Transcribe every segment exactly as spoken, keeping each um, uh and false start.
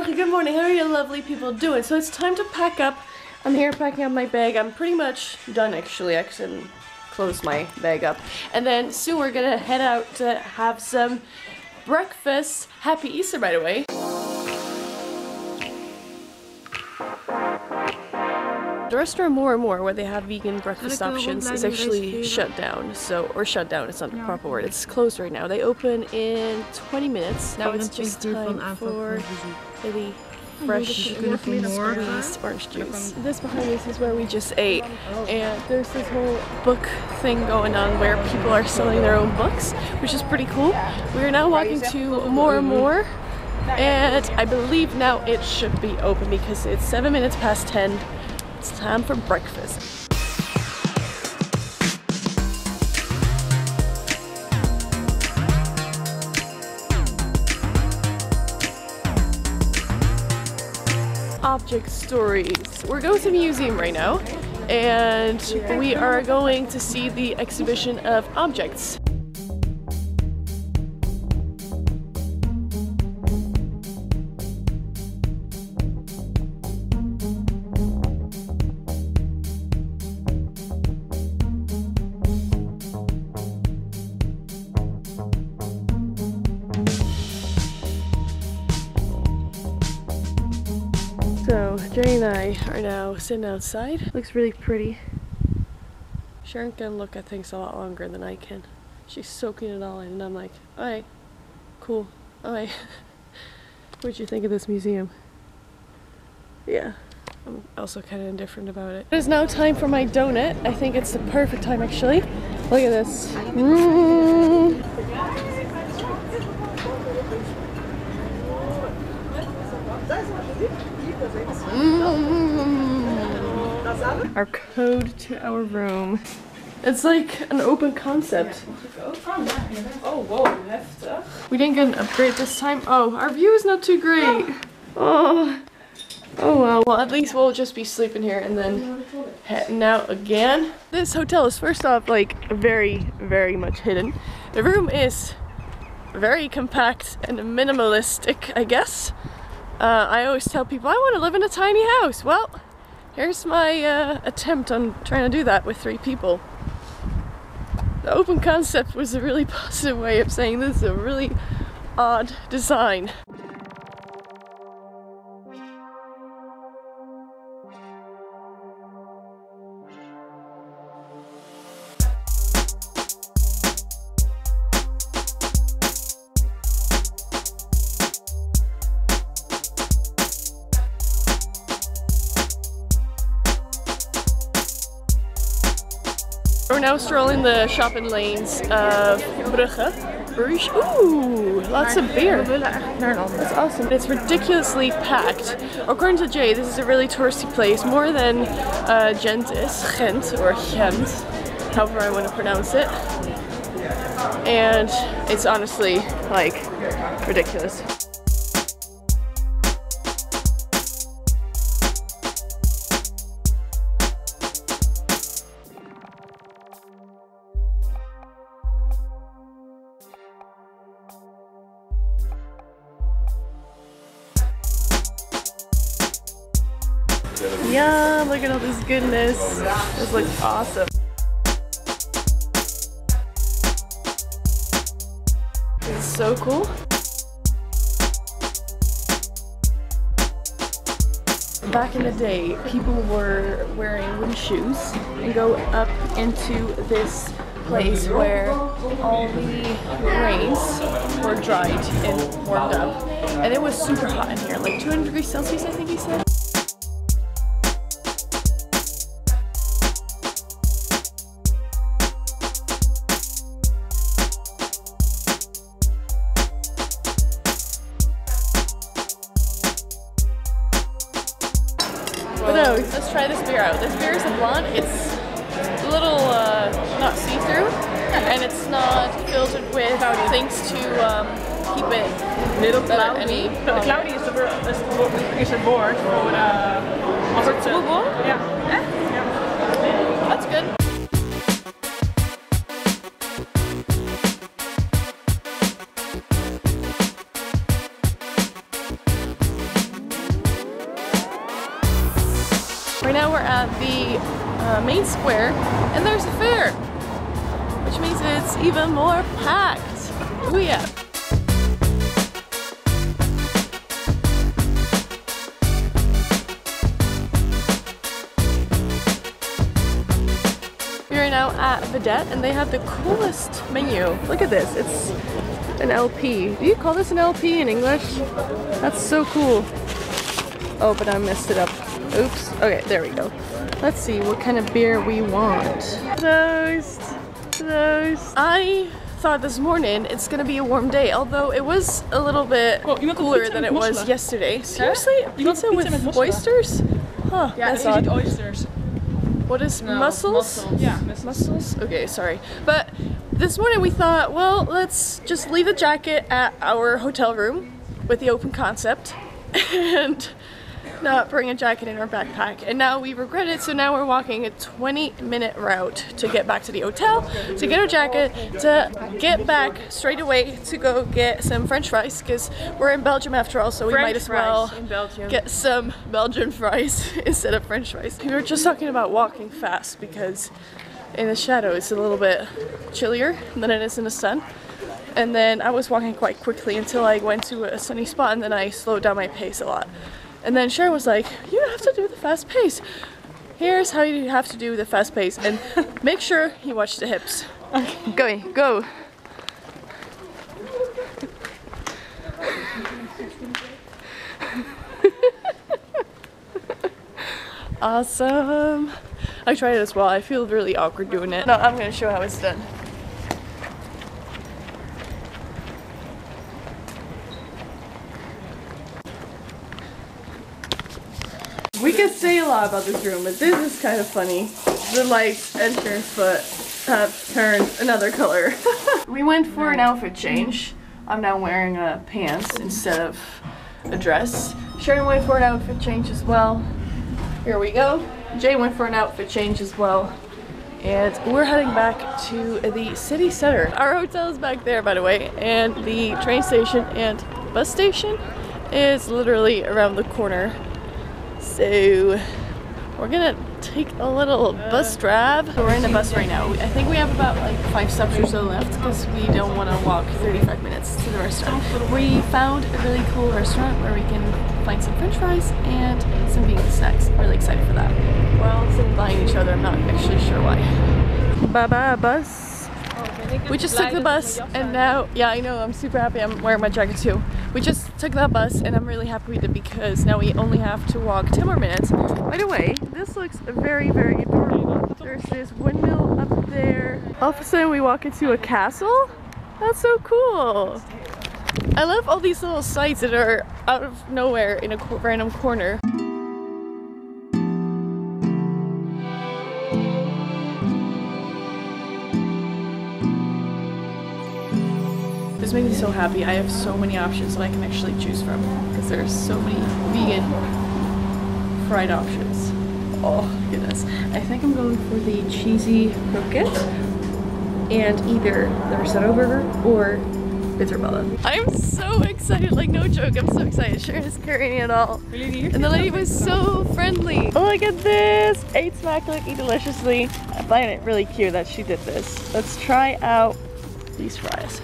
morning, good morning, how are you lovely people doing? So it's time to pack up. I'm here packing up my bag. I'm pretty much done actually. I can close my bag up. And then soon we're gonna head out to have some breakfast. Happy Easter, by the way. The restaurant more and more where they have vegan breakfast options is actually shut down. So, or shut down, it's not the proper word. It's closed right now. They open in twenty minutes. Now it's just time for really fresh squeezed orange juice. This behind us is where we just ate. And there's this whole book thing going on where people are selling their own books, which is pretty cool. We are now walking to more and more. And I believe now it should be open because it's seven minutes past ten. It's time for breakfast. Object stories. We're going to the museum right now, and we are going to see the exhibition of objects. So, Jenny and I are now sitting outside. Looks really pretty. Sharon can look at things a lot longer than I can. She's soaking it all in, and I'm like, alright, cool, alright. What'd you think of this museum? Yeah, I'm also kind of indifferent about it. It is now time for my donut. I think it's the perfect time, actually. Look at this. Mm. Mm. Our code to our room. It's like an open concept. Oh, whoa, we didn't get an upgrade this time. Oh, our view is not too great. Oh, oh well. Well, at least we'll just be sleeping here and then heading out again. This hotel is first off like very, very much hidden. The room is very compact and minimalistic, I guess. Uh, I always tell people I want to live in a tiny house. Well, here's my uh, attempt on trying to do that with three people. The open concept was a really positive way of saying this is a really odd design. We're now strolling the shopping lanes of Brugge. Bruges. Ooh, lots of beer. That's awesome. It's ridiculously packed. According to Jay, this is a really touristy place, more than uh, Gent is, Gent or Gent, however I want to pronounce it. And it's honestly like ridiculous. Yum, look at all this goodness. This looks awesome. This is so cool. Back in the day, people were wearing wooden shoes and go up into this place where all the grains were dried and warmed up. And it was super hot in here, like two hundred degrees Celsius, I think he said. Let's try this beer out. This beer is a blonde. It's a little uh, not see-through, and it's not filtered with things to um, keep it middle cloudy. But cloudy is the word for uh, for toboggan. Yeah, that's good. Right now we're at the uh, main square and there's a fair, which means it's even more packed. Oh yeah. We're now at Vedette and they have the coolest menu. Look at this, it's an L P. Do you call this an L P in English? That's so cool. Oh, but I messed it up. Oops. Okay, there we go. Let's see what kind of beer we want. Toast! Toast! I thought this morning it's gonna be a warm day, although it was a little bit cooler than it was yesterday. Seriously? Pizza with oysters? Huh, that's odd. Oysters. What is no, mussels? mussels? Yeah, mussels. mussels. Okay, sorry. But this morning we thought, well, let's just leave the jacket at our hotel room with the open concept and not bring a jacket in our backpack. And now we regret it, so now we're walking a twenty minute route to get back to the hotel, to get our jacket, to get back straight away to go get some French fries, because we're in Belgium after all, so we French might as well get some Belgian fries instead of French fries. We were just talking about walking fast because in the shadow it's a little bit chillier than it is in the sun. And then I was walking quite quickly until I went to a sunny spot, and then I slowed down my pace a lot. And then Sharon was like, you don't have to do the fast pace. Here's how you have to do the fast pace. And make sure you watch the hips. Okay. Go, go. Awesome. I tried it as well. I feel really awkward doing it. No, I'm going to show how it's done. We could say a lot about this room, but this is kind of funny. The lights, entrance, but have turned another color. We went for an outfit change. I'm now wearing uh, pants instead of a dress. Sharon went for an outfit change as well. Here we go. Jay went for an outfit change as well. And we're heading back to the city center. Our hotel is back there, by the way, and the train station and bus station is literally around the corner. So we're gonna take a little bus drive. So we're in the bus right now. I think we have about like five stops or so left because we don't want to walk thirty-five minutes to the restaurant. We found a really cool restaurant where we can find some French fries and some vegan snacks. I'm really excited for that. We're all sitting behind each other. I'm not actually sure why. Bye bye bus. We just took the bus and now, yeah, I know, I'm super happy. I'm wearing my jacket too. We just took that bus and I'm really happy with it because now we only have to walk ten more minutes. By the way, this looks very, very adorable. There's this windmill up there. All of a sudden we walk into a castle? That's so cool! I love all these little sites that are out of nowhere in a random corner. This made me so happy. I have so many options that I can actually choose from because there's so many vegan fried options. Oh goodness. I think I'm going for the cheesy croquette and either the risotto burger or bitterbella. I'm so excited, like no joke, I'm so excited. Sharon is carrying it all. And the lady was so friendly. Oh, look at this! Ate smackly, eat deliciously. I find it really cute that she did this. Let's try out these fries.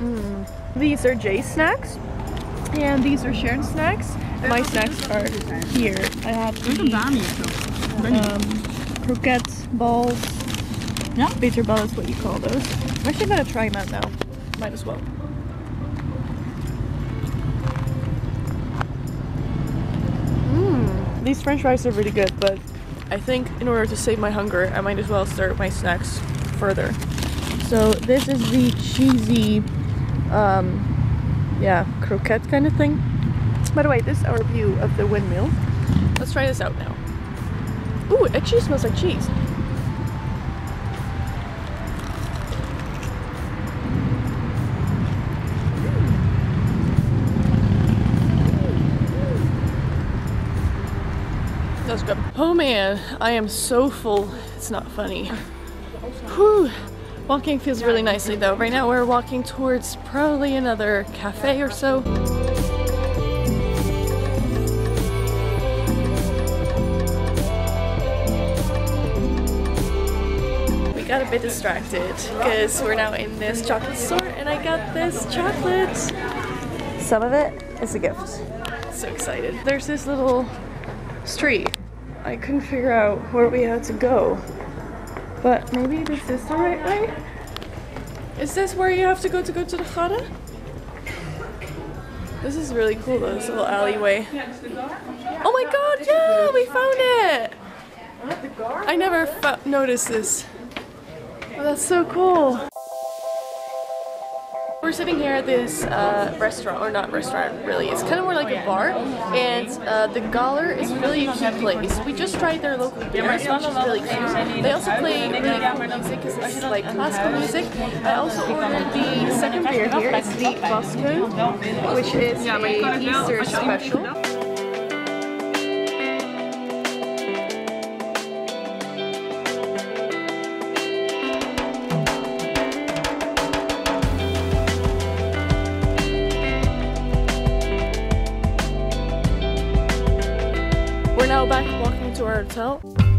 Mm. These are Jay's snacks, and these are Sharon's snacks. My snacks are here. I have these um, croquettes, balls, yeah. Bitterball is what you call those. I'm actually gonna try them out now. Might as well. Mm. These French fries are really good, but I think in order to save my hunger, I might as well start my snacks further. So this is the cheesy, um, yeah, croquette kind of thing. By the way, this is our view of the windmill. Let's try this out now. Ooh, it actually smells like cheese. That's good. Oh man, I am so full. It's not funny. Whew. Walking feels really nicely though. Right now we're walking towards probably another cafe or so. got a bit distracted because we're now in this chocolate store and I got this chocolate. Some of it is a gift. So excited. There's this little street. I couldn't figure out where we had to go, but maybe this is the right way? Is this where you have to go to go to the Galler? This is really cool though, this little alleyway. Oh my god, yeah, we found it! I never noticed this. Oh, that's so cool. We're sitting here at this uh, restaurant, or not restaurant really, it's kind of more like a bar, and uh, the Galler is really a cute place. We just tried their local beers, which is really cute. They also play really cool music, because it's like classical music. I also ordered the second beer here, it's the Bosco, which is a Easter special. Back walking to our hotel.